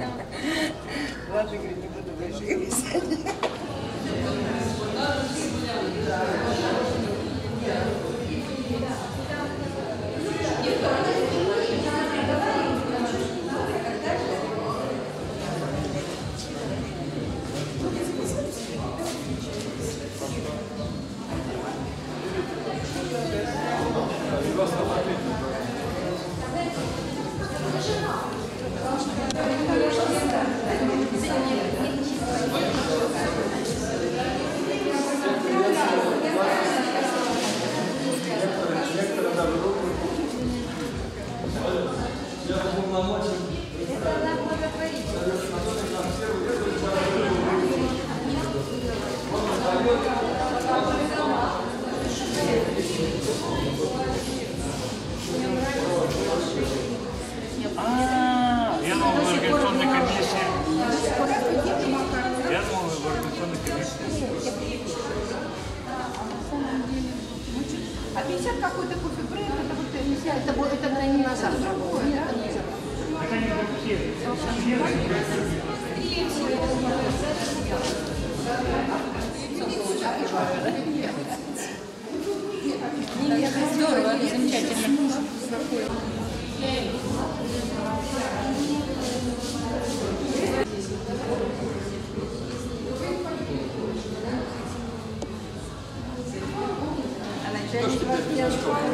Ладно, говорит, не буду больше писать. Что ж теперь без школы?